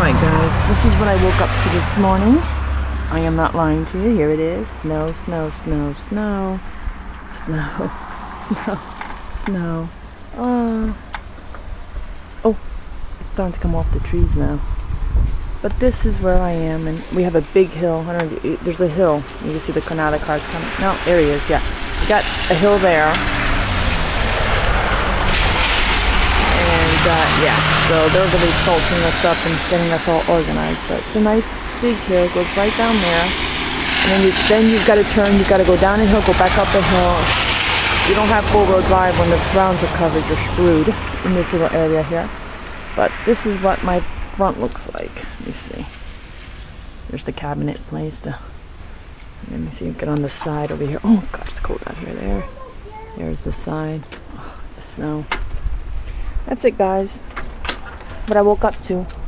Alright guys, this is what I woke up to this morning. I am not lying to you. Here it is. Snow, snow, snow, snow. Snow, snow, snow. Oh, it's starting to come off the trees now. But this is where I am, and we have a big hill. There's a hill. You can see the Granada cars coming. No, there he is, yeah. We got a hill there. And, yeah, so they're going to be salting us up and getting us all organized. But it's a nice big hill. It goes right down there. And then, you've got to turn. You've got to go down a hill, go back up the hill. You don't have four-wheel drive when the grounds are covered. You're screwed in this little area here. But this is what my front looks like. Let me see. There's the cabinet place. Let me see. Get on the side over here. Oh God, it's cold out here. There's the side. Oh, the snow. That's it, guys. What I woke up to.